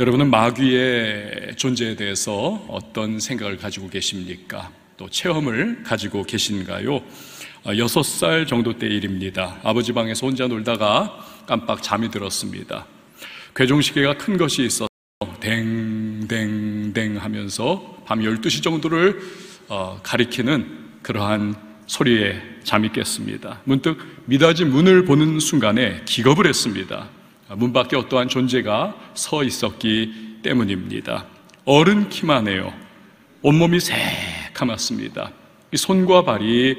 여러분은 마귀의 존재에 대해서 어떤 생각을 가지고 계십니까? 또 체험을 가지고 계신가요? 6살 정도 때 일입니다. 아버지 방에서 혼자 놀다가 깜빡 잠이 들었습니다. 궤종시계가 큰 것이 있어서 댕댕댕 하면서 밤 12시 정도를 가리키는 그러한 소리에 잠이 깼습니다. 문득 미닫이 문을 보는 순간에 기겁을 했습니다. 문 밖에 어떠한 존재가 서 있었기 때문입니다. 어른 키만 해요. 온몸이 새카맣습니다. 이 손과 발이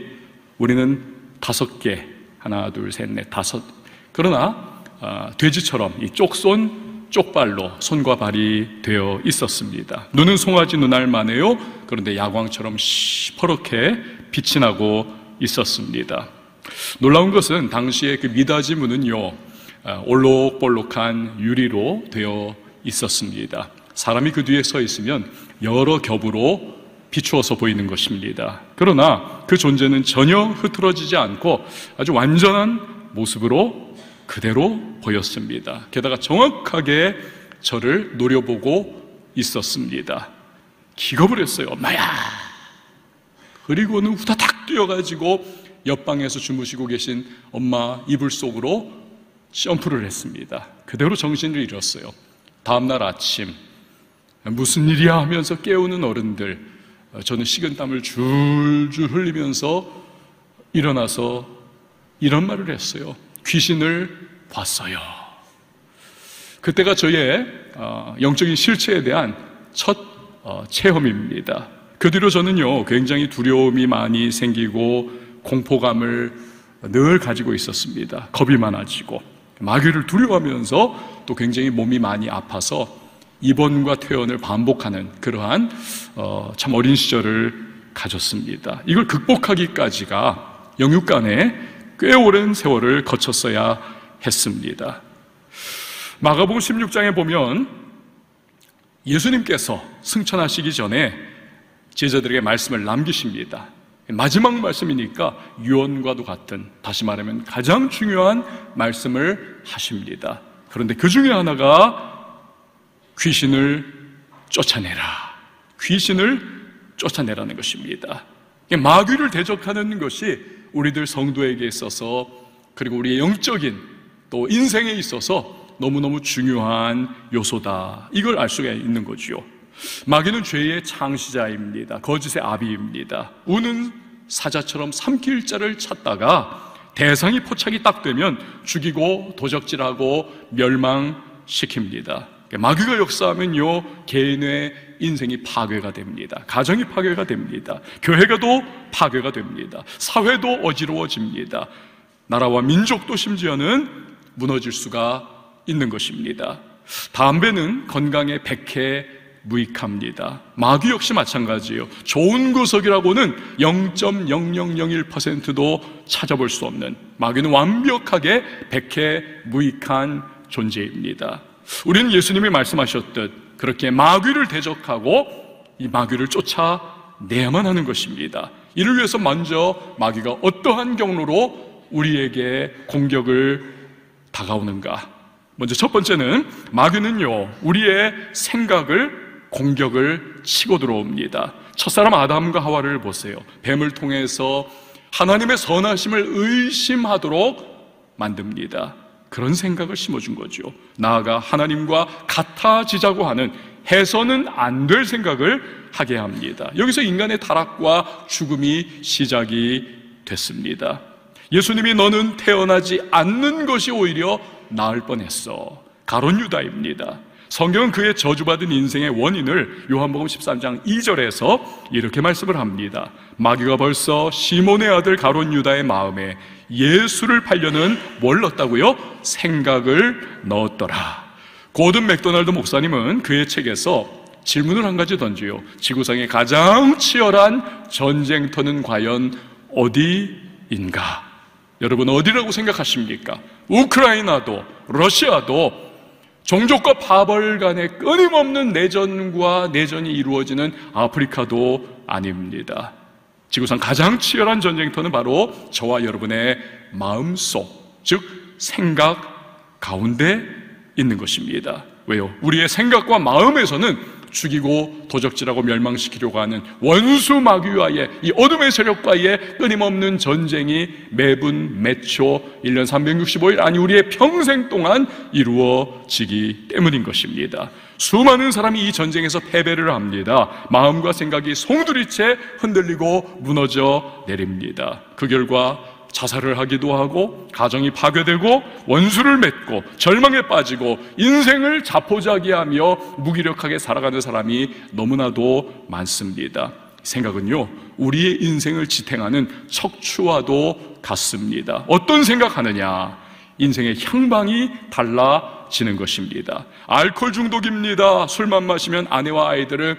우리는 5개, 하나, 둘, 셋, 넷, 5. 그러나 돼지처럼 이 쪽손, 쪽발로 손과 발이 되어 있었습니다. 눈은 송아지 눈알만 해요. 그런데 야광처럼 시퍼렇게 빛이 나고 있었습니다. 놀라운 것은 당시에 그 미닫이 문은요, 올록볼록한 유리로 되어 있었습니다. 사람이 그 뒤에 서 있으면 여러 겹으로 비추어서 보이는 것입니다. 그러나 그 존재는 전혀 흐트러지지 않고 아주 완전한 모습으로 그대로 보였습니다. 게다가 정확하게 저를 노려보고 있었습니다. 기겁을 했어요. 엄마야! 그리고는 후다닥 뛰어가지고 옆방에서 주무시고 계신 엄마 이불 속으로 점프를 했습니다. 그대로 정신을 잃었어요. 다음날 아침 무슨 일이야 하면서 깨우는 어른들, 저는 식은땀을 줄줄 흘리면서 일어나서 이런 말을 했어요. 귀신을 봤어요. 그때가 저의 영적인 실체에 대한 첫 체험입니다. 그 뒤로 저는요 굉장히 두려움이 많이 생기고 공포감을 늘 가지고 있었습니다. 겁이 많아지고 마귀를 두려워하면서 또 굉장히 몸이 많이 아파서 입원과 퇴원을 반복하는 그러한 참 어린 시절을 가졌습니다. 이걸 극복하기까지가 영육간에 꽤 오랜 세월을 거쳤어야 했습니다. 마가복음 16장에 보면 예수님께서 승천하시기 전에 제자들에게 말씀을 남기십니다. 마지막 말씀이니까 유언과도 같은, 다시 말하면 가장 중요한 말씀을 하십니다. 그런데 그 중에 하나가 귀신을 쫓아내라, 귀신을 쫓아내라는 것입니다. 마귀를 대적하는 것이 우리들 성도에게 있어서, 그리고 우리의 영적인 또 인생에 있어서 너무너무 중요한 요소다, 이걸 알 수가 있는 거죠. 마귀는 죄의 창시자입니다. 거짓의 아비입니다. 우는 사자처럼 삼킬 자를 찾다가 대상이 포착이 딱 되면 죽이고 도적질하고 멸망시킵니다. 마귀가 역사하면요 개인의 인생이 파괴가 됩니다. 가정이 파괴가 됩니다. 교회가도 파괴가 됩니다. 사회도 어지러워집니다. 나라와 민족도 심지어는 무너질 수가 있는 것입니다. 담배는 건강에 백해 무익합니다. 마귀 역시 마찬가지예요. 좋은 구석이라고는 0.0001%도 찾아볼 수 없는, 마귀는 완벽하게 백해 무익한 존재입니다. 우리는 예수님이 말씀하셨듯 그렇게 마귀를 대적하고 이 마귀를 쫓아내야만 하는 것입니다. 이를 위해서 먼저 마귀가 어떠한 경로로 우리에게 공격을 다가오는가. 먼저 첫 번째는, 마귀는요 우리의 생각을 공격을 치고 들어옵니다. 첫사람 아담과 하와를 보세요. 뱀을 통해서 하나님의 선하심을 의심하도록 만듭니다. 그런 생각을 심어준 거죠. 나아가 하나님과 같아지자고 하는, 해서는 안 될 생각을 하게 합니다. 여기서 인간의 타락과 죽음이 시작이 됐습니다. 예수님이 너는 태어나지 않는 것이 오히려 나을 뻔했어, 가론 유다입니다. 성경은 그의 저주받은 인생의 원인을 요한복음 13장 2절에서 이렇게 말씀을 합니다. 마귀가 벌써 시몬의 아들 가론 유다의 마음에 예수를 팔려는 뭘 넣었다고요? 생각을 넣었더라. 고든 맥도날드 목사님은 그의 책에서 질문을 한 가지 던져요. 지구상의 가장 치열한 전쟁터는 과연 어디인가? 여러분 어디라고 생각하십니까? 우크라이나도 러시아도 종족과 파벌 간의 끊임없는 내전과 내전이 이루어지는 아프리카도 아닙니다. 지구상 가장 치열한 전쟁터는 바로 저와 여러분의 마음속, 즉 생각 가운데 있는 것입니다. 왜요? 우리의 생각과 마음에서는 죽이고 도적질하고 멸망시키려고 하는 원수 마귀와의 이 어둠의 세력과의 끊임없는 전쟁이 매분 매초 1년 365일 아니 우리의 평생 동안 이루어지기 때문인 것입니다. 수많은 사람이 이 전쟁에서 패배를 합니다. 마음과 생각이 송두리째 흔들리고 무너져 내립니다. 그 결과 자살을 하기도 하고 가정이 파괴되고 원수를 맺고 절망에 빠지고 인생을 자포자기하며 무기력하게 살아가는 사람이 너무나도 많습니다. 생각은요, 우리의 인생을 지탱하는 척추와도 같습니다. 어떤 생각하느냐? 인생의 향방이 달라지는 것입니다. 알코올 중독입니다. 술만 마시면 아내와 아이들을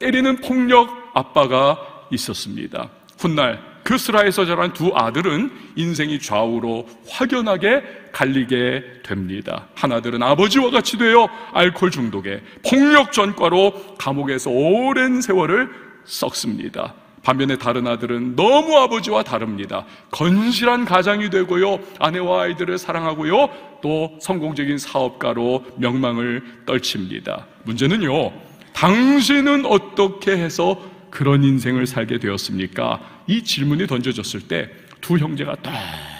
때리는 폭력 아빠가 있었습니다. 훗날 그스라에서 자란 두 아들은 인생이 좌우로 확연하게 갈리게 됩니다. 한 아들은 아버지와 같이 되어 알코올 중독에 폭력 전과로 감옥에서 오랜 세월을 썩습니다. 반면에 다른 아들은 너무 아버지와 다릅니다. 건실한 가장이 되고요, 아내와 아이들을 사랑하고요, 또 성공적인 사업가로 명망을 떨칩니다. 문제는요, 당신은 어떻게 해서 그런 인생을 살게 되었습니까? 이 질문이 던져졌을 때 두 형제가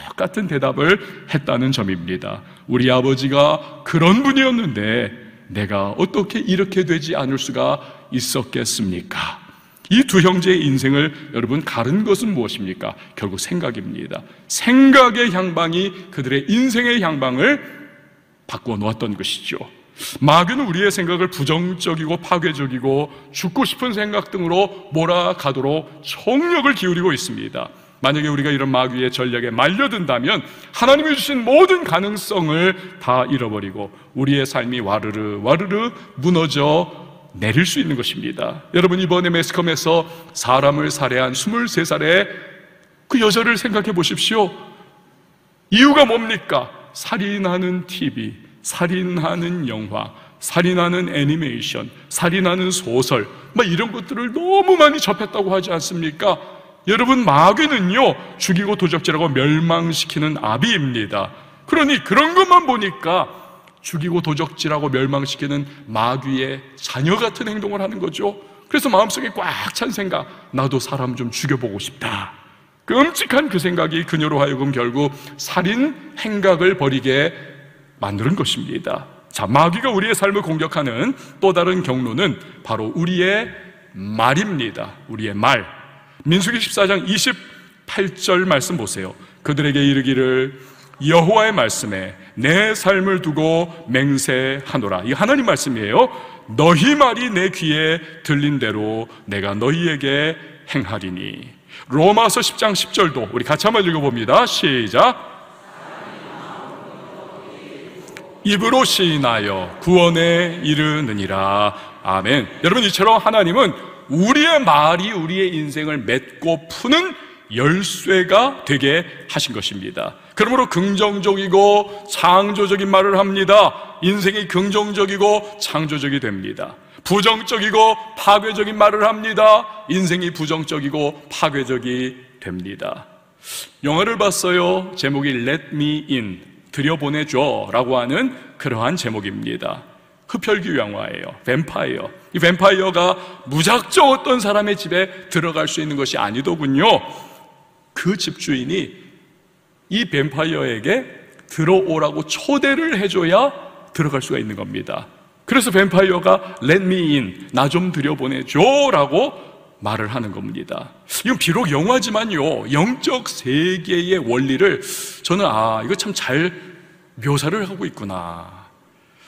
똑같은 대답을 했다는 점입니다. 우리 아버지가 그런 분이었는데 내가 어떻게 이렇게 되지 않을 수가 있었겠습니까? 이 두 형제의 인생을 여러분 가른 것은 무엇입니까? 결국 생각입니다. 생각의 향방이 그들의 인생의 향방을 바꾸어 놓았던 것이죠. 마귀는 우리의 생각을 부정적이고 파괴적이고 죽고 싶은 생각 등으로 몰아가도록 총력을 기울이고 있습니다. 만약에 우리가 이런 마귀의 전략에 말려든다면 하나님이 주신 모든 가능성을 다 잃어버리고 우리의 삶이 와르르 와르르 무너져 내릴 수 있는 것입니다. 여러분, 이번에 매스컴에서 사람을 살해한 23살의 그 여자를 생각해 보십시오. 이유가 뭡니까? 살인하는 TV, 살인하는 영화, 살인하는 애니메이션, 살인하는 소설, 막 이런 것들을 너무 많이 접했다고 하지 않습니까? 여러분, 마귀는요, 죽이고 도적질하고 멸망시키는 아비입니다. 그러니 그런 것만 보니까 죽이고 도적질하고 멸망시키는 마귀의 자녀 같은 행동을 하는 거죠. 그래서 마음속에 꽉 찬 생각, 나도 사람 좀 죽여보고 싶다, 끔찍한 그 생각이 그녀로 하여금 결국 살인 행각을 벌이게 만드는 것입니다. 자, 마귀가 우리의 삶을 공격하는 또 다른 경로는 바로 우리의 말입니다. 우리의 말. 민수기 14장 28절 말씀 보세요. 그들에게 이르기를 여호와의 말씀에 내 삶을 두고 맹세하노라. 이 하나님 말씀이에요. 너희 말이 내 귀에 들린 대로 내가 너희에게 행하리니. 로마서 10장 10절도 우리 같이 한번 읽어봅니다. 시작. 입으로 시인하여 구원에 이르느니라. 아멘. 여러분, 이처럼 하나님은 우리의 말이 우리의 인생을 맺고 푸는 열쇠가 되게 하신 것입니다. 그러므로 긍정적이고 창조적인 말을 합니다. 인생이 긍정적이고 창조적이 됩니다. 부정적이고 파괴적인 말을 합니다. 인생이 부정적이고 파괴적이 됩니다. 영화를 봤어요. 제목이 Let Me In, 들여보내줘 라고 하는 그러한 제목입니다. 흡혈귀 영화예요. 뱀파이어. 이 뱀파이어가 무작정 어떤 사람의 집에 들어갈 수 있는 것이 아니더군요. 그 집주인이 이 뱀파이어에게 들어오라고 초대를 해줘야 들어갈 수가 있는 겁니다. 그래서 뱀파이어가 Let me in, 나 좀 들여보내줘 라고 말을 하는 겁니다. 이건 비록 영화지만요, 영적 세계의 원리를 저는 이거 참 잘 묘사를 하고 있구나.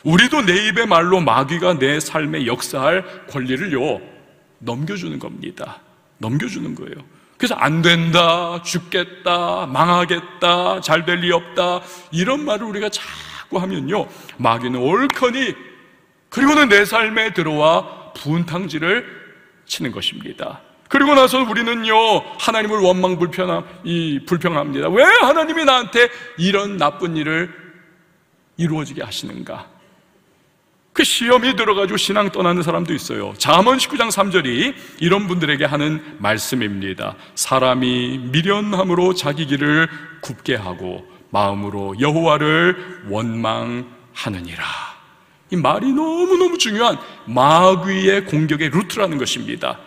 우리도 내 입의 말로 마귀가 내 삶에 역사할 권리를요, 넘겨주는 겁니다. 넘겨주는 거예요. 그래서 안 된다, 죽겠다, 망하겠다, 잘 될 리 없다, 이런 말을 우리가 자꾸 하면요, 마귀는 옳거니 그리고는 내 삶에 들어와 분탕질을 치는 것입니다. 그리고 나서 우리는요, 하나님을 불평합니다. 왜 하나님이 나한테 이런 나쁜 일을 이루어지게 하시는가? 그 시험이 들어가지고 신앙 떠나는 사람도 있어요. 잠언 19장 3절이 이런 분들에게 하는 말씀입니다. 사람이 미련함으로 자기 길을 굽게 하고 마음으로 여호와를 원망하느니라. 이 말이 너무너무 중요한 마귀의 공격의 루트라는 것입니다.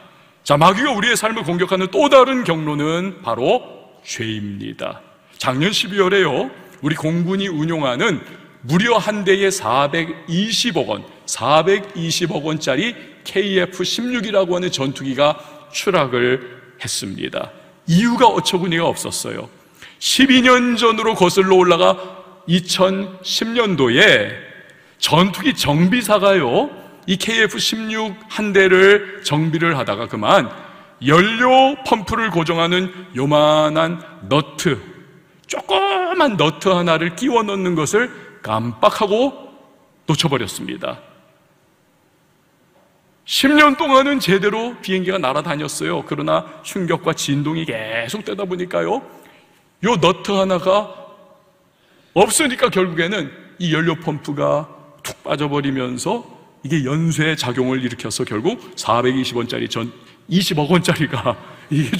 자, 마귀가 우리의 삶을 공격하는 또 다른 경로는 바로 죄입니다. 작년 12월에요, 우리 공군이 운용하는 무려 한 대에 420억 원짜리 KF-16이라고 하는 전투기가 추락을 했습니다. 이유가 어처구니가 없었어요. 12년 전으로 거슬러 올라가 2010년도에 전투기 정비사가요, 이 KF-16 한 대를 정비를 하다가 그만 연료 펌프를 고정하는 요만한 너트, 조그만 너트 하나를 끼워 넣는 것을 깜빡하고 놓쳐버렸습니다. 10년 동안은 제대로 비행기가 날아다녔어요. 그러나 충격과 진동이 계속되다 보니까요, 요 너트 하나가 없으니까 결국에는 이 연료 펌프가 툭 빠져버리면서 이게 연쇄 작용을 일으켜서 결국 420억 원짜리가 이게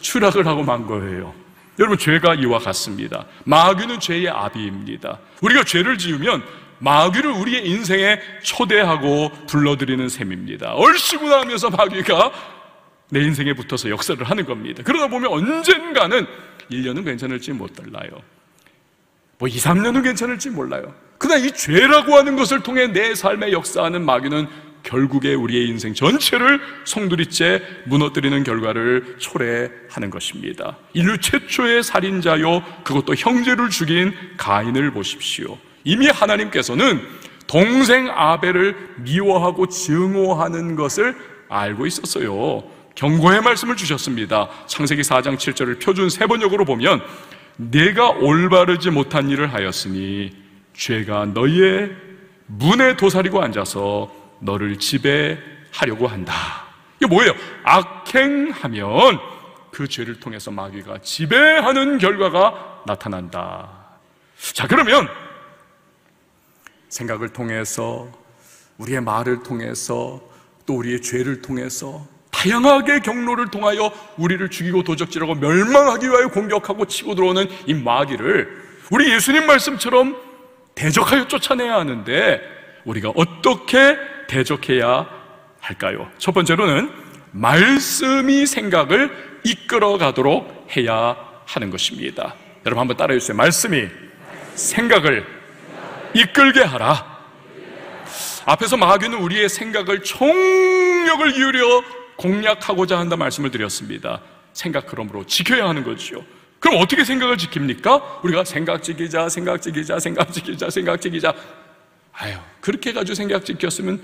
추락을 하고 만 거예요. 여러분, 죄가 이와 같습니다. 마귀는 죄의 아비입니다. 우리가 죄를 지으면 마귀를 우리의 인생에 초대하고 불러들이는 셈입니다. 얼씨구나 하면서 마귀가 내 인생에 붙어서 역사를 하는 겁니다. 그러다 보면 언젠가는 1년은 괜찮을지 몰라요. 2, 3년은 괜찮을지 몰라요. 그러나 이 죄라고 하는 것을 통해 내 삶에 역사하는 마귀는 결국에 우리의 인생 전체를 송두리째 무너뜨리는 결과를 초래하는 것입니다. 인류 최초의 살인자요, 그것도 형제를 죽인 가인을 보십시오. 이미 하나님께서는 동생 아벨을 미워하고 증오하는 것을 알고 있었어요. 경고의 말씀을 주셨습니다. 창세기 4장 7절을 표준 세번역으로 보면, 내가 올바르지 못한 일을 하였으니 죄가 너희의 문에 도사리고 앉아서 너를 지배하려고 한다. 이게 뭐예요? 악행하면 그 죄를 통해서 마귀가 지배하는 결과가 나타난다. 자, 그러면 생각을 통해서, 우리의 말을 통해서, 또 우리의 죄를 통해서 다양하게 경로를 통하여 우리를 죽이고 도적질하고 멸망하기 위하여 공격하고 치고 들어오는 이 마귀를 우리 예수님 말씀처럼 대적하여 쫓아내야 하는데, 우리가 어떻게 대적해야 할까요? 첫 번째로는 말씀이 생각을 이끌어가도록 해야 하는 것입니다. 여러분 한번 따라해 주세요. 말씀이 생각을 이끌게 하라. 앞에서 마귀는 우리의 생각을 총력을 기울여 공략하고자 한다 말씀을 드렸습니다. 생각 그러므로 지켜야 하는 거죠. 그럼 어떻게 생각을 지킵니까? 우리가 생각 지키자. 그렇게 해가지고 생각 지켰으면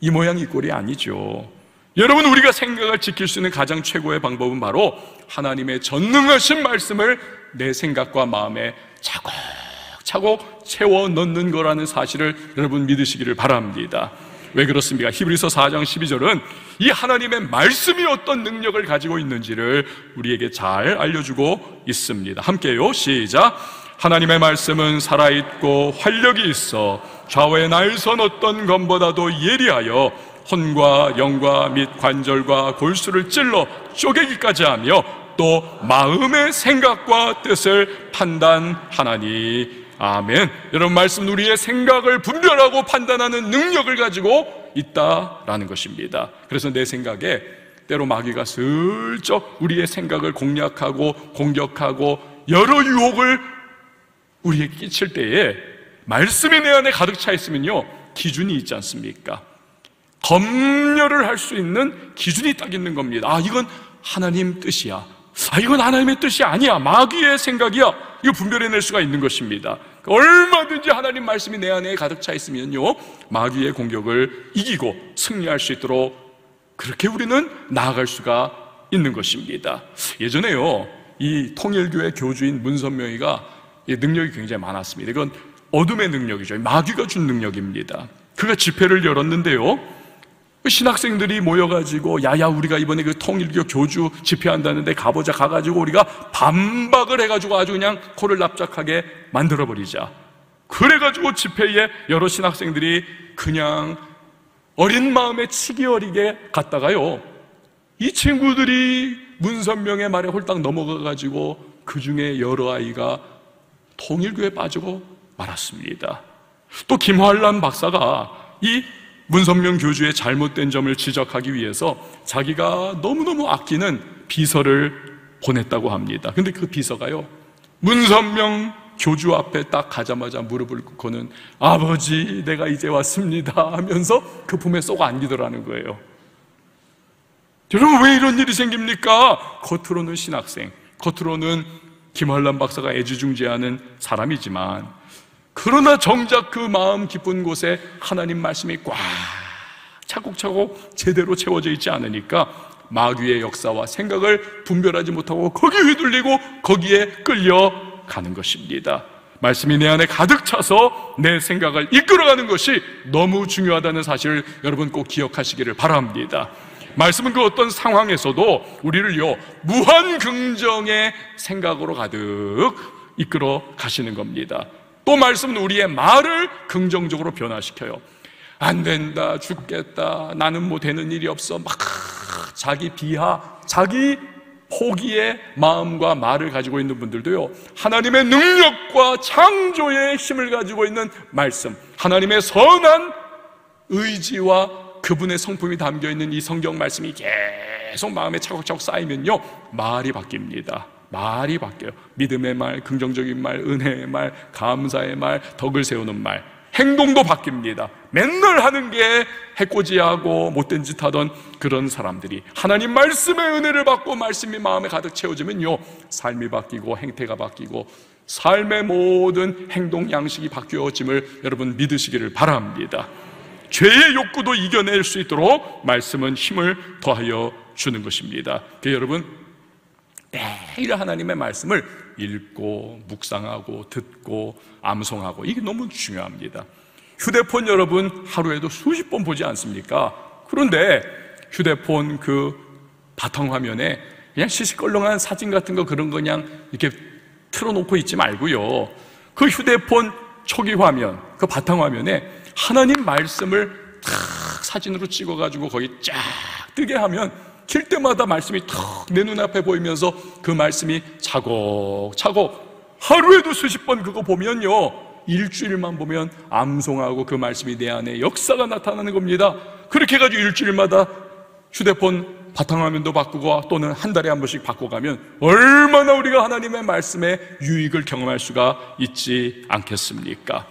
이 모양 이 꼴이 아니죠. 여러분, 우리가 생각을 지킬 수 있는 가장 최고의 방법은 바로 하나님의 전능하신 말씀을 내 생각과 마음에 차곡차곡 채워 넣는 거라는 사실을 여러분 믿으시기를 바랍니다. 왜 그렇습니까? 히브리서 4장 12절은 이 하나님의 말씀이 어떤 능력을 가지고 있는지를 우리에게 잘 알려주고 있습니다. 함께요, 시작. 하나님의 말씀은 살아있고 활력이 있어 좌우의 날선 어떤 검보다도 예리하여 혼과 영과 및 관절과 골수를 찔러 쪼개기까지 하며 또 마음의 생각과 뜻을 판단하나니. 아멘. 여러분, 말씀 우리의 생각을 분별하고 판단하는 능력을 가지고 있다라는 것입니다. 그래서 내 생각에 때로 마귀가 슬쩍 우리의 생각을 공략하고 공격하고 여러 유혹을 우리에게 끼칠 때에 말씀이 내 안에 가득 차 있으면요, 기준이 있지 않습니까? 검열을 할 수 있는 기준이 딱 있는 겁니다. 아, 이건 하나님 뜻이야. 아, 이건 하나님의 뜻이 아니야. 마귀의 생각이야. 이거 분별해낼 수가 있는 것입니다. 얼마든지 하나님 말씀이 내 안에 가득 차 있으면요, 마귀의 공격을 이기고 승리할 수 있도록 그렇게 우리는 나아갈 수가 있는 것입니다. 예전에요, 이 통일교회 교주인 문선명이가 능력이 굉장히 많았습니다. 이건 어둠의 능력이죠. 마귀가 준 능력입니다. 그가 집회를 열었는데요, 신학생들이 모여가지고 야야, 우리가 이번에 그 통일교 교주 집회한다는데 가보자. 가가지고 우리가 반박을 해가지고 아주 그냥 코를 납작하게 만들어버리자. 그래가지고 집회에 여러 신학생들이 그냥 어린 마음에 치기 어리게 갔다가요, 이 친구들이 문선명의 말에 홀딱 넘어가가지고 그 중에 여러 아이가 통일교에 빠지고 말았습니다. 또 김환란 박사가 이 문선명 교주의 잘못된 점을 지적하기 위해서 자기가 너무너무 아끼는 비서를 보냈다고 합니다. 근데 그 비서가요, 문선명 교주 앞에 딱 가자마자 무릎을 꿇고는 아버지 내가 이제 왔습니다 하면서 그 품에 쏙 안기더라는 거예요. 여러분 왜 이런 일이 생깁니까? 겉으로는 신학생, 겉으로는 김환란 박사가 애지중지하는 사람이지만 그러나 정작 그 마음 깊은 곳에 하나님 말씀이 꽉 차곡차곡 제대로 채워져 있지 않으니까 마귀의 역사와 생각을 분별하지 못하고 거기 휘둘리고 거기에 끌려가는 것입니다. 말씀이 내 안에 가득 차서 내 생각을 이끌어가는 것이 너무 중요하다는 사실을 여러분 꼭 기억하시기를 바랍니다. 말씀은 그 어떤 상황에서도 우리를요 무한 긍정의 생각으로 가득 이끌어 가시는 겁니다. 또 말씀은 우리의 말을 긍정적으로 변화시켜요. 안 된다, 죽겠다, 나는 뭐 되는 일이 없어, 막 자기 비하, 자기 포기의 마음과 말을 가지고 있는 분들도요 하나님의 능력과 창조의 힘을 가지고 있는 말씀, 하나님의 선한 의지와 그분의 성품이 담겨있는 이 성경 말씀이 계속 마음에 차곡차곡 쌓이면요 말이 바뀝니다. 말이 바뀌어요. 믿음의 말, 긍정적인 말, 은혜의 말, 감사의 말, 덕을 세우는 말. 행동도 바뀝니다. 맨날 하는 게 해코지하고 못된 짓 하던 그런 사람들이 하나님 말씀의 은혜를 받고 말씀이 마음에 가득 채워지면요 삶이 바뀌고 행태가 바뀌고 삶의 모든 행동 양식이 바뀌어짐을 여러분 믿으시기를 바랍니다. 죄의 욕구도 이겨낼 수 있도록 말씀은 힘을 더하여 주는 것입니다. 그래서 여러분 매일 하나님의 말씀을 읽고 묵상하고 듣고 암송하고 이게 너무 중요합니다. 휴대폰 여러분 하루에도 수십 번 보지 않습니까? 그런데 휴대폰 그 바탕화면에 그냥 시시껄렁한 사진 같은 거 그런 거 그냥 이렇게 틀어놓고 있지 말고요 그 휴대폰 초기 화면, 그 바탕화면에 하나님 말씀을 탁 사진으로 찍어가지고 거기 쫙 뜨게 하면 킬 때마다 말씀이 탁 내 눈앞에 보이면서 그 말씀이 차곡차곡 하루에도 수십 번 그거 보면요 일주일만 보면 암송하고 그 말씀이 내 안에 역사가 나타나는 겁니다. 그렇게 해가지고 일주일마다 휴대폰 바탕화면도 바꾸고 또는 한 달에 한 번씩 바꿔가면 얼마나 우리가 하나님의 말씀의 유익을 경험할 수가 있지 않겠습니까?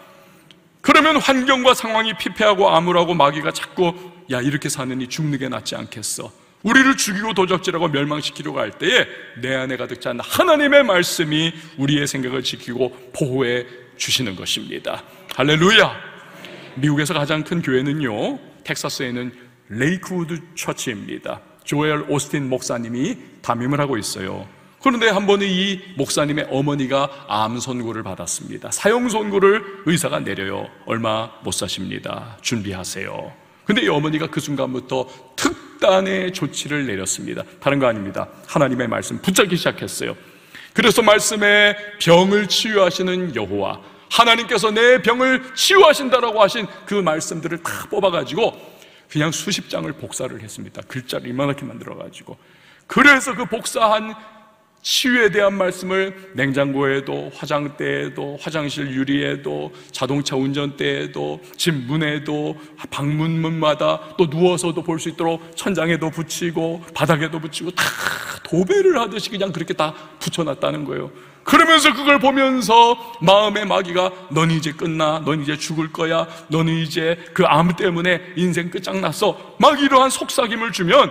그러면 환경과 상황이 피폐하고 암울하고 마귀가 자꾸 야 이렇게 사느니 죽는 게 낫지 않겠어, 우리를 죽이고 도적질하고 멸망시키려고 할 때에 내 안에 가득 찬 하나님의 말씀이 우리의 생각을 지키고 보호해 주시는 것입니다. 할렐루야. 미국에서 가장 큰 교회는요 텍사스에 있는 레이크우드 처치입니다. 조엘 오스틴 목사님이 담임을 하고 있어요. 그런데 한 번은 이 목사님의 어머니가 암 선고를 받았습니다. 사형 선고를 의사가 내려요. 얼마 못 사십니다. 준비하세요. 근데 이 어머니가 그 순간부터 특단의 조치를 내렸습니다. 다른 거 아닙니다. 하나님의 말씀 붙잡기 시작했어요. 그래서 말씀에 병을 치유하시는 여호와, 하나님께서 내 병을 치유하신다라고 하신 그 말씀들을 다 뽑아가지고 그냥 수십 장을 복사를 했습니다. 글자를 이만하게 만들어가지고. 그래서 그 복사한 치유에 대한 말씀을 냉장고에도, 화장대에도, 화장실 유리에도, 자동차 운전대에도, 집 문에도, 방문문마다, 또 누워서도 볼 수 있도록 천장에도 붙이고 바닥에도 붙이고 다 도배를 하듯이 그냥 그렇게 다 붙여놨다는 거예요. 그러면서 그걸 보면서 마음의 마귀가 넌 이제 끝나, 넌 이제 죽을 거야, 넌 이제 그 암 때문에 인생 끝장났어 막 이러한 속삭임을 주면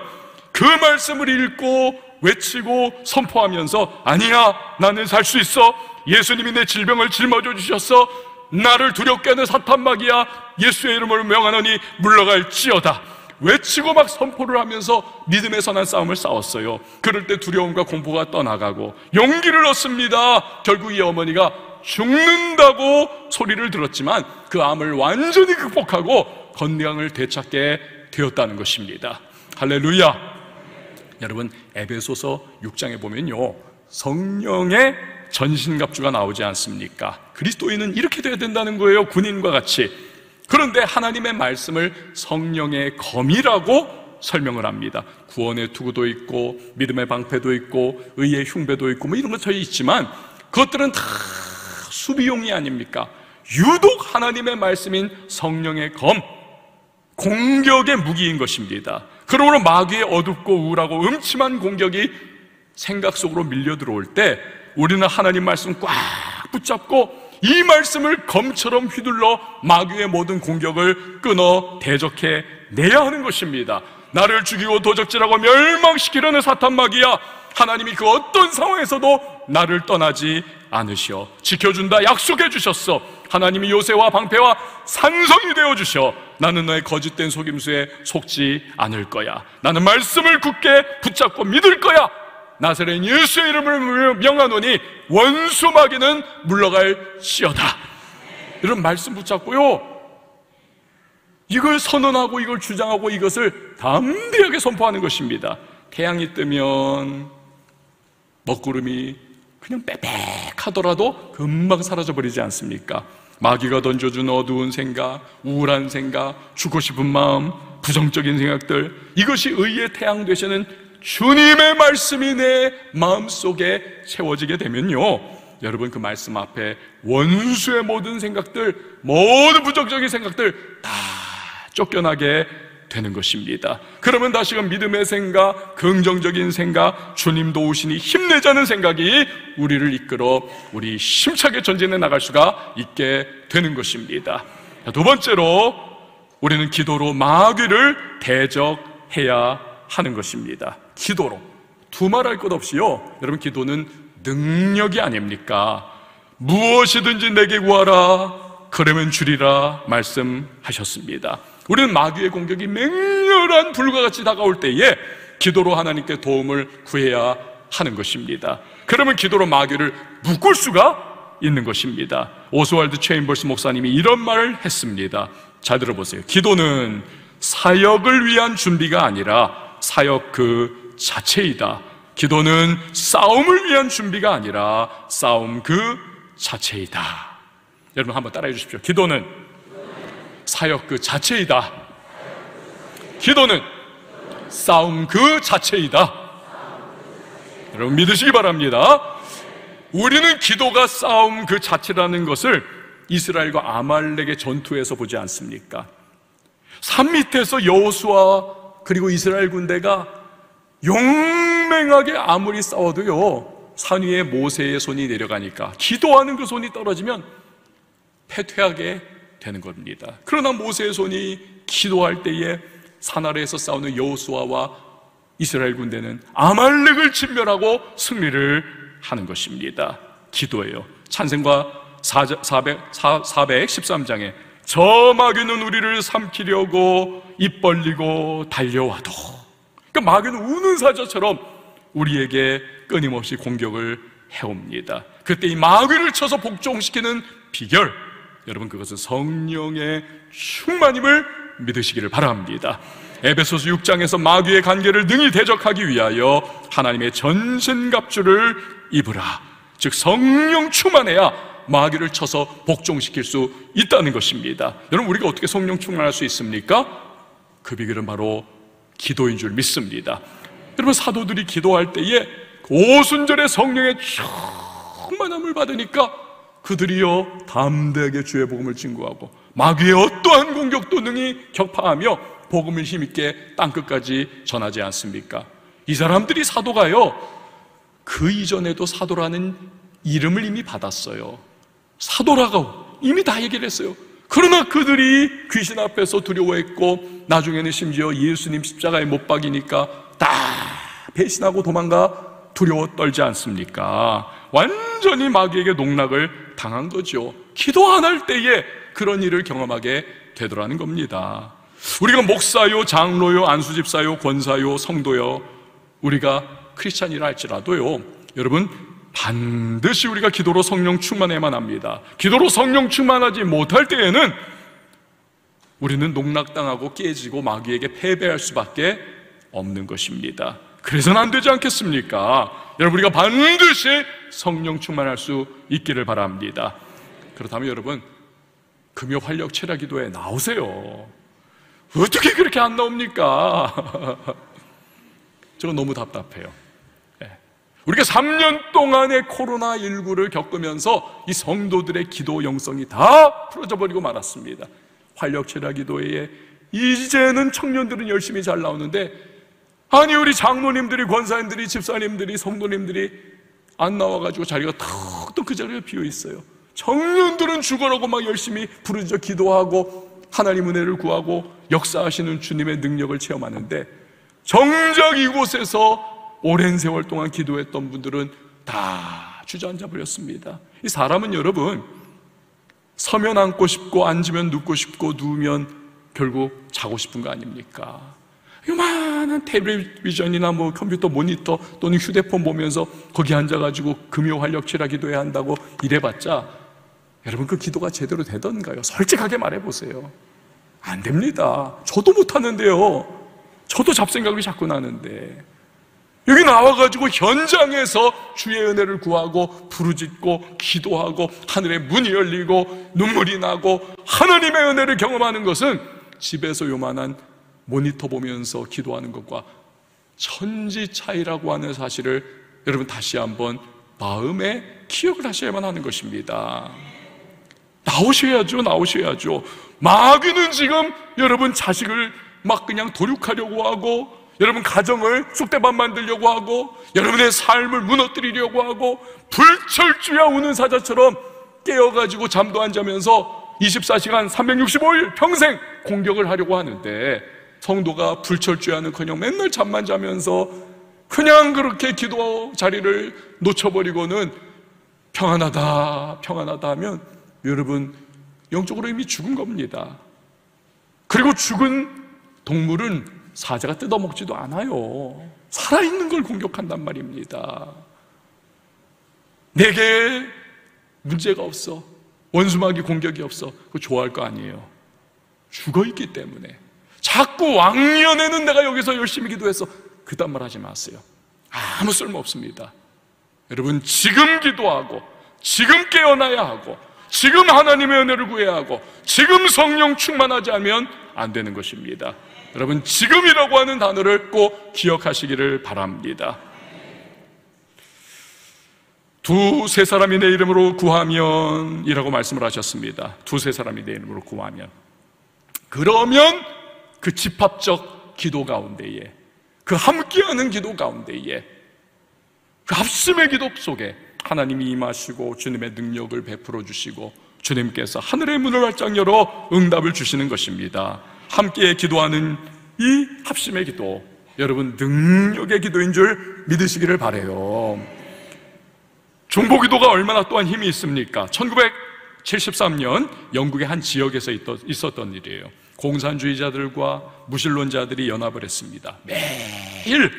그 말씀을 읽고 외치고 선포하면서 아니야 나는 살 수 있어, 예수님이 내 질병을 짊어져 주셨어, 나를 두렵게 하는 사탄마귀야 예수의 이름을 명하노니 물러갈지어다 외치고 막 선포를 하면서 믿음의 선한 싸움을 싸웠어요. 그럴 때 두려움과 공포가 떠나가고 용기를 얻습니다. 결국 이 어머니가 죽는다고 소리를 들었지만 그 암을 완전히 극복하고 건강을 되찾게 되었다는 것입니다. 할렐루야. 여러분 에베소서 6장에 보면요 성령의 전신갑주가 나오지 않습니까? 그리스도인은 이렇게 돼야 된다는 거예요. 군인과 같이. 그런데 하나님의 말씀을 성령의 검이라고 설명을 합니다. 구원의 투구도 있고 믿음의 방패도 있고 의의 흉배도 있고 뭐 이런 것 저희 있지만 그것들은 다 수비용이 아닙니까? 유독 하나님의 말씀인 성령의 검, 공격의 무기인 것입니다. 그러므로 마귀의 어둡고 우울하고 음침한 공격이 생각 속으로 밀려 들어올 때 우리는 하나님 말씀 꽉 붙잡고 이 말씀을 검처럼 휘둘러 마귀의 모든 공격을 끊어 대적해 내야 하는 것입니다. 나를 죽이고 도적질하고 멸망시키려는 사탄 마귀야, 하나님이 그 어떤 상황에서도 나를 떠나지 않으셔. 지켜준다 약속해 주셨어. 하나님이 요새와 방패와 산성이 되어주셔. 나는 너의 거짓된 속임수에 속지 않을 거야. 나는 말씀을 굳게 붙잡고 믿을 거야. 나사렛 예수의 이름을 명하노니 원수 마귀는 물러갈지어다. 이런 말씀 붙잡고요, 이걸 선언하고 이걸 주장하고 이것을 담대하게 선포하는 것입니다. 태양이 뜨면 먹구름이 그냥 빽빽하더라도 금방 사라져버리지 않습니까? 마귀가 던져준 어두운 생각, 우울한 생각, 죽고 싶은 마음, 부정적인 생각들, 이것이 의의 태양 되시는 주님의 말씀이 내 마음속에 채워지게 되면요, 여러분 그 말씀 앞에 원수의 모든 생각들, 모든 부정적인 생각들 다 쫓겨나게 되는 것입니다. 그러면 다시금 믿음의 생각, 긍정적인 생각, 주님 도우시니 힘내자는 생각이 우리를 이끌어 우리 힘차게 전진해 나갈 수가 있게 되는 것입니다. 두 번째로, 우리는 기도로 마귀를 대적해야 하는 것입니다. 기도로. 두말할 것 없이요, 여러분 기도는 능력이 아닙니까? 무엇이든지 내게 구하라 그러면 주리라 말씀하셨습니다. 우리는 마귀의 공격이 맹렬한 불과 같이 다가올 때에 기도로 하나님께 도움을 구해야 하는 것입니다. 그러면 기도로 마귀를 묶을 수가 있는 것입니다. 오스왈드 체인버스 목사님이 이런 말을 했습니다. 잘 들어보세요. 기도는 사역을 위한 준비가 아니라 사역 그 자체이다. 기도는 싸움을 위한 준비가 아니라 싸움 그 자체이다. 여러분 한번 따라해 주십시오. 기도는 사역 그 자체이다. 기도는 싸움 그 자체이다. 여러분 믿으시기 바랍니다. 우리는 기도가 싸움 그 자체라는 것을 이스라엘과 아말렉의 전투에서 보지 않습니까? 산 밑에서 여호수아 그리고 이스라엘 군대가 용맹하게 아무리 싸워도요, 산 위에 모세의 손이 내려가니까 기도하는 그 손이 떨어지면 패퇴하게 되는 겁니다. 그러나 모세의 손이 기도할 때에 산 아래에서 싸우는 여호수아와 이스라엘 군대는 아말렉을 진멸하고 승리를 하는 것입니다. 기도예요. 찬송가 413장에 저 마귀는 우리를 삼키려고 입 벌리고 달려와도, 그러니까 마귀는 우는 사자처럼 우리에게 끊임없이 공격을 해옵니다. 그때 이 마귀를 쳐서 복종시키는 비결, 여러분 그것은 성령의 충만임을 믿으시기를 바랍니다. 에베소서 6장에서 마귀의 간계를 능히 대적하기 위하여 하나님의 전신갑주를 입으라, 즉 성령 충만해야 마귀를 쳐서 복종시킬 수 있다는 것입니다. 여러분 우리가 어떻게 성령 충만할 수 있습니까? 그 비결은 바로 기도인 줄 믿습니다. 여러분 사도들이 기도할 때에 오순절에 성령의 충만함을 받으니까 그들이요 담대하게 주의 복음을 증거하고 마귀의 어떠한 공격도 능히 격파하며 복음을 힘있게 땅끝까지 전하지 않습니까? 이 사람들이 사도가요, 그 이전에도 사도라는 이름을 이미 받았어요. 사도라고 이미 다 얘기를 했어요. 그러나 그들이 귀신 앞에서 두려워했고 나중에는 심지어 예수님 십자가에 못 박이니까 다 배신하고 도망가 두려워 떨지 않습니까? 완전히 마귀에게 농락을 당한 거죠. 기도 안 할 때에 그런 일을 경험하게 되더라는 겁니다. 우리가 목사요, 장로요, 안수집사요, 권사요, 성도요, 우리가 크리스찬이라 할지라도요, 여러분 반드시 우리가 기도로 성령 충만해야만 합니다. 기도로 성령 충만하지 못할 때에는 우리는 농락당하고 깨지고 마귀에게 패배할 수밖에 없는 것입니다. 그래서는 안 되지 않겠습니까? 여러분 우리가 반드시 성령 충만할 수 있기를 바랍니다. 그렇다면 여러분 금요 활력 체력 기도에 나오세요. 어떻게 그렇게 안 나옵니까? 저거 너무 답답해요. 우리가 3년 동안의 코로나19를 겪으면서 이 성도들의 기도 영성이 다 풀어져 버리고 말았습니다. 활력체라 기도회에 이제는 청년들은 열심히 잘 나오는데, 아니 우리 장로님들이, 권사님들이, 집사님들이, 성도님들이 안 나와가지고 자리가 턱턱 그 자리가 비어있어요. 청년들은 죽어라고 막 열심히 부르짖어 기도하고 하나님 은혜를 구하고 역사하시는 주님의 능력을 체험하는데, 정작 이곳에서 오랜 세월 동안 기도했던 분들은 다 주저앉아 버렸습니다. 이 사람은 여러분, 서면 앉고 싶고 앉으면 눕고 싶고 누우면 결국 자고 싶은 거 아닙니까? 요만한 텔레비전이나 뭐 컴퓨터 모니터 또는 휴대폰 보면서 거기 앉아가지고 금요 활력체라 기도해야 한다고 이래봤자 여러분 그 기도가 제대로 되던가요? 솔직하게 말해보세요. 안 됩니다. 저도 못하는데요. 저도 잡생각이 자꾸 나는데, 여기 나와가지고 현장에서 주의 은혜를 구하고 부르짖고 기도하고 하늘의 문이 열리고 눈물이 나고 하나님의 은혜를 경험하는 것은 집에서 요만한 모니터 보면서 기도하는 것과 천지 차이라고 하는 사실을 여러분 다시 한번 마음에 기억을 하셔야만 하는 것입니다. 나오셔야죠, 나오셔야죠. 마귀는 지금 여러분 자식을 막 그냥 도륙하려고 하고, 여러분 가정을 쑥대밭 만들려고 하고, 여러분의 삶을 무너뜨리려고 하고, 불철주야 우는 사자처럼 깨어가지고 잠도 안 자면서 24시간 365일 평생 공격을 하려고 하는데, 성도가 불철주야는커녕 맨날 잠만 자면서 그냥 그렇게 기도 자리를 놓쳐버리고는 평안하다 평안하다 하면 여러분 영적으로 이미 죽은 겁니다. 그리고 죽은 동물은 사자가 뜯어먹지도 않아요. 살아있는 걸 공격한단 말입니다. 내게 문제가 없어, 원수마귀 공격이 없어, 그거 좋아할 거 아니에요. 죽어있기 때문에. 자꾸 왕년에는 내가 여기서 열심히 기도해서 그딴 말 하지 마세요. 아무 쓸모 없습니다. 여러분 지금 기도하고, 지금 깨어나야 하고, 지금 하나님의 은혜를 구해야 하고, 지금 성령 충만하지 않으면 안 되는 것입니다. 여러분 지금이라고 하는 단어를 꼭 기억하시기를 바랍니다. 두세 사람이 내 이름으로 구하면 이라고 말씀을 하셨습니다. 두세 사람이 내 이름으로 구하면, 그러면 그 집합적 기도 가운데에, 그 함께하는 기도 가운데에, 그 합심의 기도 속에 하나님이 임하시고 주님의 능력을 베풀어 주시고 주님께서 하늘의 문을 활짝 열어 응답을 주시는 것입니다. 함께 기도하는 이 합심의 기도, 여러분 능력의 기도인 줄 믿으시기를 바라요. 중보기도가 얼마나 또한 힘이 있습니까? 1973년 영국의 한 지역에서 있었던 일이에요. 공산주의자들과 무신론자들이 연합을 했습니다. 매일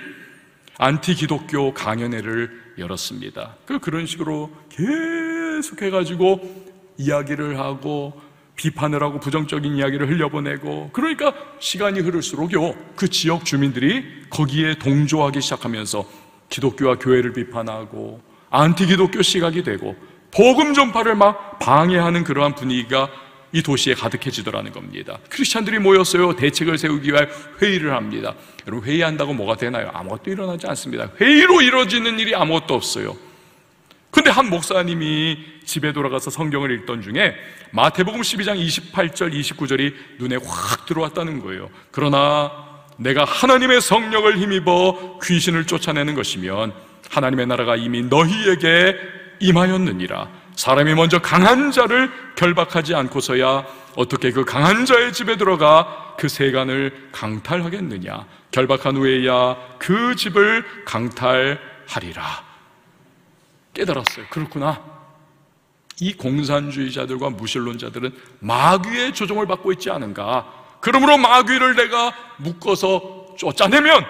안티기독교 강연회를 열었습니다. 그런 식으로 계속 해가지고 이야기를 하고 비판을 하고 부정적인 이야기를 흘려보내고, 그러니까 시간이 흐를수록요 그 지역 주민들이 거기에 동조하기 시작하면서 기독교와 교회를 비판하고 안티기독교 시각이 되고 복음 전파를 막 방해하는 그러한 분위기가 이 도시에 가득해지더라는 겁니다. 크리스찬들이 모였어요. 대책을 세우기 위해 회의를 합니다. 여러분 회의한다고 뭐가 되나요? 아무것도 일어나지 않습니다. 회의로 이루어지는 일이 아무것도 없어요. 근데 한 목사님이 집에 돌아가서 성경을 읽던 중에 마태복음 12장 28절 29절이 눈에 확 들어왔다는 거예요. 그러나 내가 하나님의 성령을 힘입어 귀신을 쫓아내는 것이면 하나님의 나라가 이미 너희에게 임하였느니라. 사람이 먼저 강한 자를 결박하지 않고서야 어떻게 그 강한 자의 집에 들어가 그 세간을 강탈하겠느냐. 결박한 후에야 그 집을 강탈하리라. 깨달았어요. 그렇구나. 이 공산주의자들과 무신론자들은 마귀의 조종을 받고 있지 않은가. 그러므로 마귀를 내가 묶어서 쫓아내면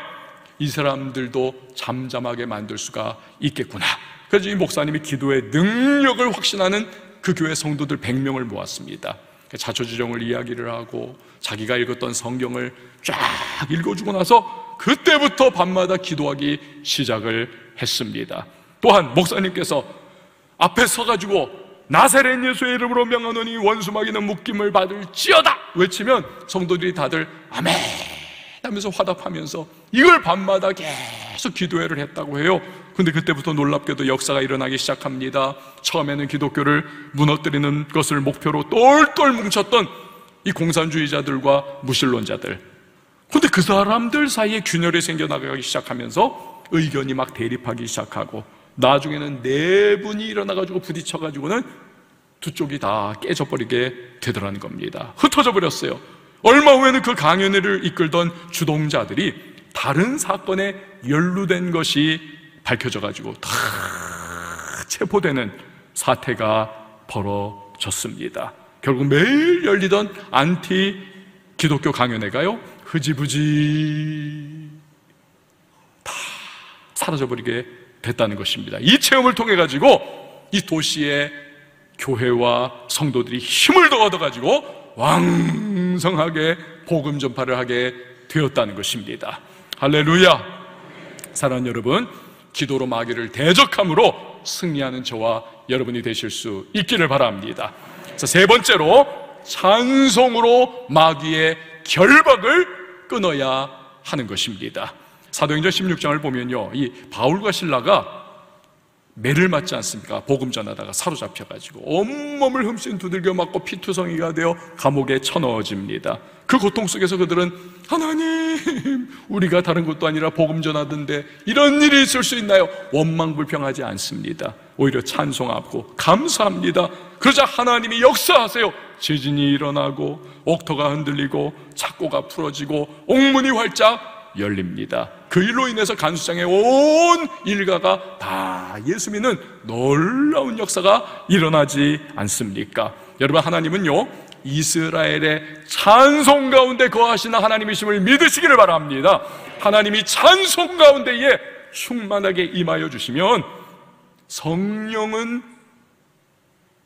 이 사람들도 잠잠하게 만들 수가 있겠구나. 그래서 이 목사님이 기도의 능력을 확신하는 그 교회 성도들 100명을 모았습니다. 자초지종을 이야기를 하고 자기가 읽었던 성경을 쫙 읽어주고 나서 그때부터 밤마다 기도하기 시작을 했습니다. 또한 목사님께서 앞에 서가지고 나사렛 예수의 이름으로 명하노니 원수마귀는 묶임을 받을지어다 외치면 성도들이 다들 아멘 하면서 화답하면서 이걸 밤마다 계속 기도회를 했다고 해요. 근데 그때부터 놀랍게도 역사가 일어나기 시작합니다. 처음에는 기독교를 무너뜨리는 것을 목표로 똘똘 뭉쳤던 이 공산주의자들과 무신론자들, 근데 그 사람들 사이에 균열이 생겨나기 시작하면서 의견이 막 대립하기 시작하고 나중에는 내분이 일어나가지고 부딪혀가지고는 두 쪽이 다 깨져버리게 되더라는 겁니다. 흩어져 버렸어요. 얼마 후에는 그 강연회를 이끌던 주동자들이 다른 사건에 연루된 것이 밝혀져가지고 다 체포되는 사태가 벌어졌습니다. 결국 매일 열리던 안티 기독교 강연회가요, 흐지부지 다 사라져버리게 됐다는 것입니다. 이 체험을 통해 가지고 이 도시의 교회와 성도들이 힘을 더 얻어가지고 왕성하게 복음 전파를 하게 되었다는 것입니다. 할렐루야! 사랑하는 여러분, 기도로 마귀를 대적함으로 승리하는 저와 여러분이 되실 수 있기를 바랍니다. 자, 세 번째로 찬송으로 마귀의 결박을 끊어야 하는 것입니다. 사도행전 16장을 보면요, 이 바울과 실라가 매를 맞지 않습니까? 복음 전하다가 사로잡혀가지고 온몸을 흠씬 두들겨 맞고 피투성이가 되어 감옥에 쳐넣어집니다. 그 고통 속에서 그들은 하나님, 우리가 다른 것도 아니라 복음 전하던데 이런 일이 있을 수 있나요? 원망불평하지 않습니다. 오히려 찬송하고 감사합니다. 그러자 하나님이 역사하세요. 지진이 일어나고 옥터가 흔들리고 착고가 풀어지고 옥문이 활짝 열립니다. 그 일로 인해서 간수장의 온 일가가 다 예수 믿는 놀라운 역사가 일어나지 않습니까? 여러분, 하나님은요, 이스라엘의 찬송 가운데 거하시는 하나님이심을 믿으시기를 바랍니다. 하나님이 찬송 가운데에 충만하게 임하여 주시면 성령은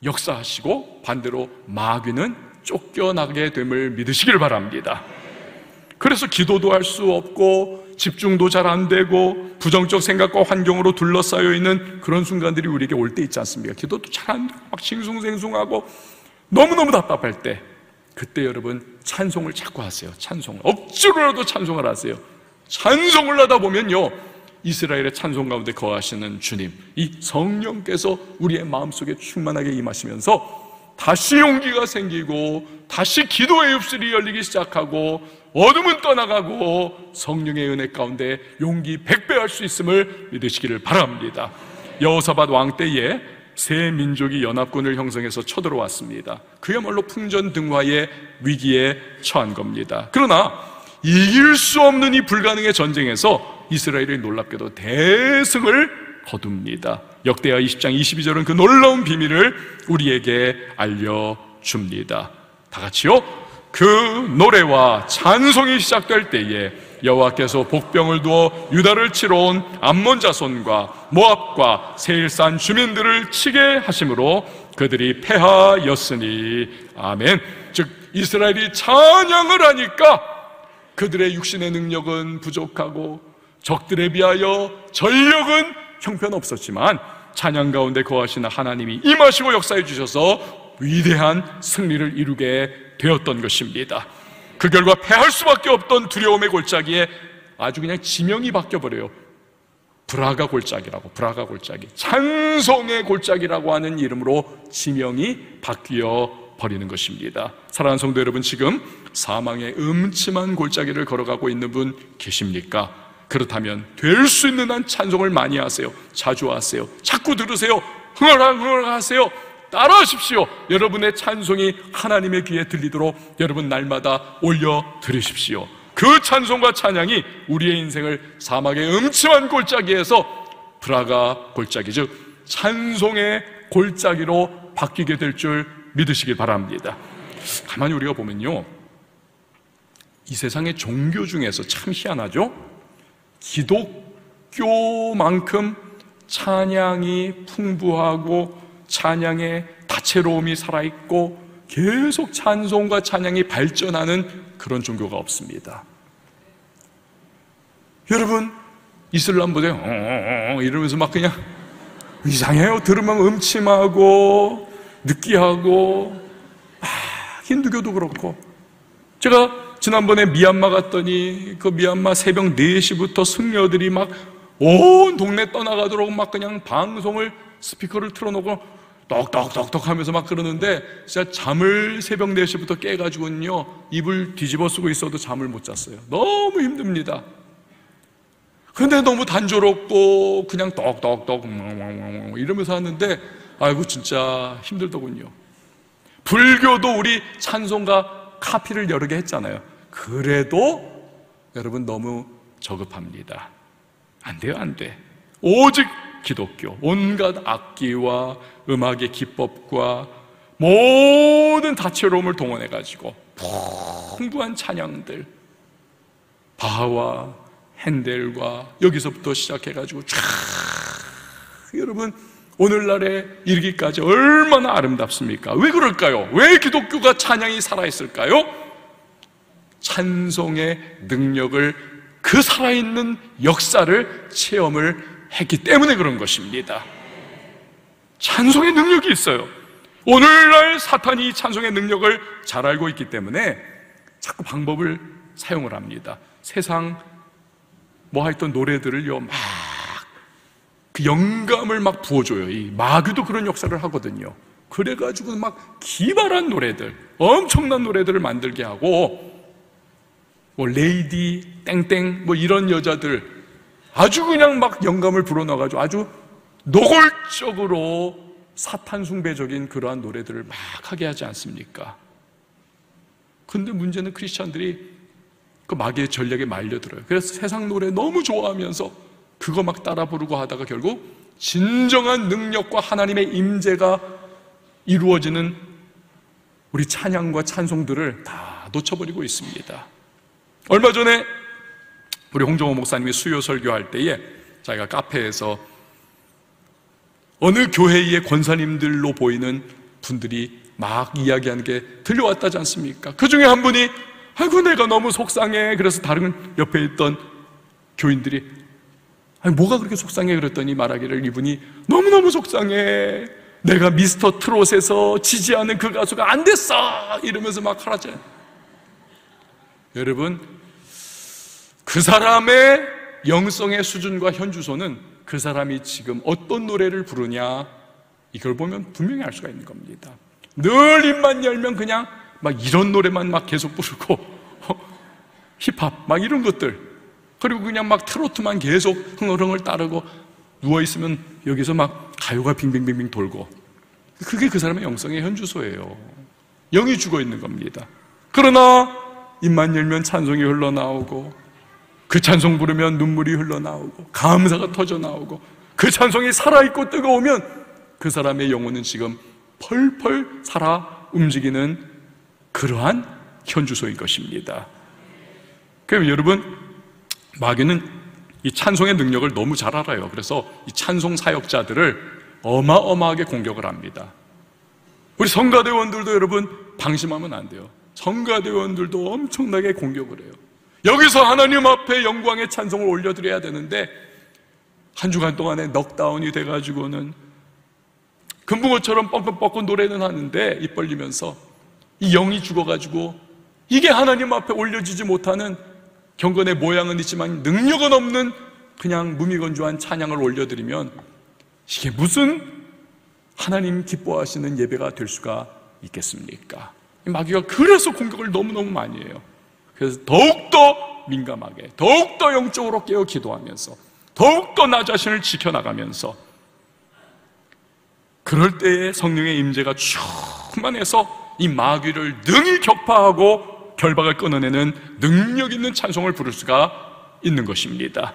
역사하시고 반대로 마귀는 쫓겨나게 됨을 믿으시기를 바랍니다. 그래서 기도도 할 수 없고 집중도 잘 안 되고 부정적 생각과 환경으로 둘러싸여 있는 그런 순간들이 우리에게 올 때 있지 않습니까? 기도도 잘 안 되고 막 싱숭생숭하고 너무너무 답답할 때, 그때 여러분 찬송을 자꾸 하세요. 찬송을 억지로라도 찬송을 하세요. 찬송을 하다 보면요, 이스라엘의 찬송 가운데 거하시는 주님, 이 성령께서 우리의 마음속에 충만하게 임하시면서 다시 용기가 생기고 다시 기도의 입술이 열리기 시작하고 어둠은 떠나가고 성령의 은혜 가운데 용기 100배할 수 있음을 믿으시기를 바랍니다. 여호사밧 왕 때에 세 민족이 연합군을 형성해서 쳐들어왔습니다. 그야말로 풍전등화의 위기에 처한 겁니다. 그러나 이길 수 없는 이 불가능의 전쟁에서 이스라엘이 놀랍게도 대승을 거둡니다. 역대하 20장 22절은 그 놀라운 비밀을 우리에게 알려줍니다. 다 같이요. 그 노래와 찬송이 시작될 때에 여호와께서 복병을 두어 유다를 치러 온 암몬 자손과 모압과 세일산 주민들을 치게 하심으로 그들이 패하였으니. 아멘. 즉, 이스라엘이 찬양을 하니까 그들의 육신의 능력은 부족하고 적들에 비하여 전력은 형편없었지만 찬양 가운데 거하시는 하나님이 임하시고 역사해 주셔서 위대한 승리를 이루게 되었던 것입니다. 그 결과 패할 수밖에 없던 두려움의 골짜기에 아주 그냥 지명이 바뀌어버려요. 브라가 골짜기라고, 브라가 골짜기, 찬송의 골짜기라고 하는 이름으로 지명이 바뀌어버리는 것입니다. 사랑하는 성도 여러분, 지금 사망의 음침한 골짜기를 걸어가고 있는 분 계십니까? 그렇다면 될 수 있는 한 찬송을 많이 하세요. 자주 하세요. 자꾸 들으세요. 흥얼흥얼 하세요. 따라하십시오. 여러분의 찬송이 하나님의 귀에 들리도록 여러분 날마다 올려드리십시오. 그 찬송과 찬양이 우리의 인생을 사막의 음침한 골짜기에서 브라가 골짜기, 즉 찬송의 골짜기로 바뀌게 될 줄 믿으시길 바랍니다. 가만히 우리가 보면요, 이 세상의 종교 중에서 참 희한하죠? 기독교만큼 찬양이 풍부하고 찬양의 다채로움이 살아있고 계속 찬송과 찬양이 발전하는 그런 종교가 없습니다. 여러분, 이슬람 보세요. 이러면서 막 그냥 이상해요. 들으면 음침하고 느끼하고. 힌두교도 그렇고. 제가 지난번에 미얀마 갔더니 그 미얀마 새벽 4시부터 승려들이 막 온 동네 떠나가도록 막 그냥 방송을 스피커를 틀어놓고 떡떡떡떡 하면서 막 그러는데 진짜 잠을 새벽 4시부터 깨가지고는요 입을 뒤집어 쓰고 있어도 잠을 못 잤어요. 너무 힘듭니다. 근데 너무 단조롭고 그냥 떡떡떡 이러면서 하는데 아이고 진짜 힘들더군요. 불교도 우리 찬송가 카피를 여러 개 했잖아요. 그래도 여러분 너무 저급합니다. 안 돼요, 안 돼. 오직 기독교, 온갖 악기와 음악의 기법과 모든 다채로움을 동원해가지고 풍부한 찬양들, 바하와 핸델과 여기서부터 시작해가지고 쫙 여러분 오늘날에 이르기까지 얼마나 아름답습니까? 왜 그럴까요? 왜 기독교가 찬양이 살아있을까요? 찬송의 능력을, 그 살아있는 역사를 체험을 했기 때문에 그런 것입니다. 찬송의 능력이 있어요. 오늘날 사탄이 찬송의 능력을 잘 알고 있기 때문에 자꾸 방법을 사용을 합니다. 세상 뭐 하였던 노래들을요 막 그 영감을 막 부어줘요. 이 마귀도 그런 역사를 하거든요. 그래가지고 막 기발한 노래들, 엄청난 노래들을 만들게 하고 뭐 레이디 땡땡 뭐 이런 여자들 아주 그냥 막 영감을 불어넣어가지고 아주 노골적으로 사탄 숭배적인 그러한 노래들을 막 하게 하지 않습니까? 근데 문제는 크리스찬들이 그 마귀의 전략에 말려들어요. 그래서 세상 노래 너무 좋아하면서 그거 막 따라 부르고 하다가 결국 진정한 능력과 하나님의 임재가 이루어지는 우리 찬양과 찬송들을 다 놓쳐버리고 있습니다. 얼마 전에 우리 홍정호 목사님이 수요 설교할 때에 자기가 카페에서 어느 교회의 권사님들로 보이는 분들이 막 이야기하는 게 들려왔다지 않습니까? 그 중에 한 분이 아이고 내가 너무 속상해. 그래서 다른 옆에 있던 교인들이 아니 뭐가 그렇게 속상해? 그랬더니 말하기를 이분이 너무너무 속상해. 내가 미스터 트롯에서 지지하는 그 가수가 안 됐어. 이러면서 막 하라지. 여러분 그 사람의 영성의 수준과 현주소는 그 사람이 지금 어떤 노래를 부르냐 이걸 보면 분명히 알 수가 있는 겁니다. 늘 입만 열면 그냥 막 이런 노래만 막 계속 부르고 힙합 막 이런 것들 그리고 그냥 막 트로트만 계속 흥얼흥얼 따르고 누워있으면 여기서 막 가요가 빙빙빙빙 돌고 그게 그 사람의 영성의 현주소예요. 영이 죽어있는 겁니다. 그러나 입만 열면 찬송이 흘러나오고 그 찬송 부르면 눈물이 흘러나오고 감사가 터져나오고 그 찬송이 살아있고 뜨거우면 그 사람의 영혼은 지금 펄펄 살아 움직이는 그러한 현주소인 것입니다. 그럼 여러분 마귀는 이 찬송의 능력을 너무 잘 알아요. 그래서 이 찬송 사역자들을 어마어마하게 공격을 합니다. 우리 성가대원들도 여러분 방심하면 안 돼요. 성가대원들도 엄청나게 공격을 해요. 여기서 하나님 앞에 영광의 찬송을 올려드려야 되는데 한 주간 동안에 넉다운이 돼가지고는 금붕어처럼 뻥뻥뻥뻥 노래는 하는데 입 벌리면서 이 영이 죽어가지고 이게 하나님 앞에 올려지지 못하는 경건의 모양은 있지만 능력은 없는 그냥 무미건조한 찬양을 올려드리면 이게 무슨 하나님 기뻐하시는 예배가 될 수가 있겠습니까? 마귀가 그래서 공격을 너무너무 많이 해요. 그래서 더욱더 민감하게 더욱더 영적으로 깨어 기도하면서 더욱더 나 자신을 지켜나가면서 그럴 때에 성령의 임재가 충만해서 이 마귀를 능히 격파하고 결박을 끊어내는 능력 있는 찬송을 부를 수가 있는 것입니다.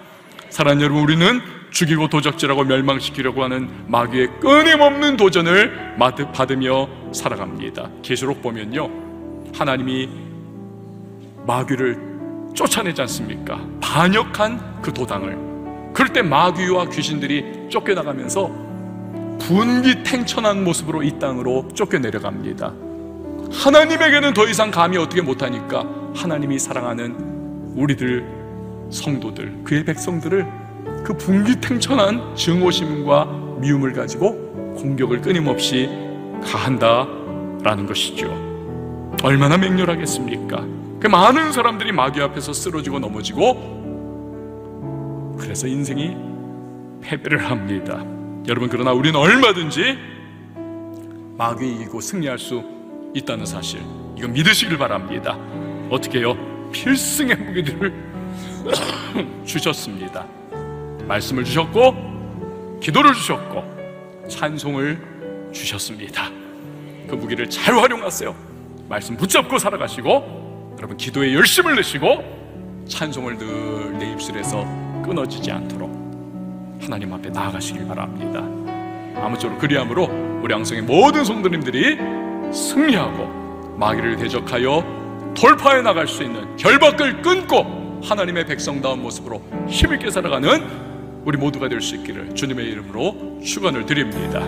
사랑하는 여러분, 우리는 죽이고 도적질하고 멸망시키려고 하는 마귀의 끊임없는 도전을 받으며 살아갑니다. 계시록 보면요 하나님이 마귀를 쫓아내지 않습니까? 반역한 그 도당을. 그럴 때 마귀와 귀신들이 쫓겨나가면서 분기탱천한 모습으로 이 땅으로 쫓겨내려갑니다. 하나님에게는 더 이상 감히 어떻게 못하니까 하나님이 사랑하는 우리들 성도들, 그의 백성들을 그 분기탱천한 증오심과 미움을 가지고 공격을 끊임없이 가한다라는 것이죠. 얼마나 맹렬하겠습니까? 그 많은 사람들이 마귀 앞에서 쓰러지고 넘어지고 그래서 인생이 패배를 합니다. 여러분, 그러나 우리는 얼마든지 마귀 이기고 승리할 수 있다는 사실, 이거 믿으시길 바랍니다. 어떻게 해요? 필승의 무기들을 주셨습니다. 말씀을 주셨고, 기도를 주셨고, 찬송을 주셨습니다. 그 무기를 잘 활용하세요. 말씀 붙잡고 살아가시고, 여러분 기도에 열심을 내시고, 찬송을 늘 내 입술에서 끊어지지 않도록 하나님 앞에 나아가시길 바랍니다. 아무쪼록 그리함으로 우리 양성의 모든 성도님들이 승리하고 마귀를 대적하여 돌파해 나갈 수 있는, 결박을 끊고 하나님의 백성다운 모습으로 힘있게 살아가는 우리 모두가 될 수 있기를 주님의 이름으로 축원을 드립니다.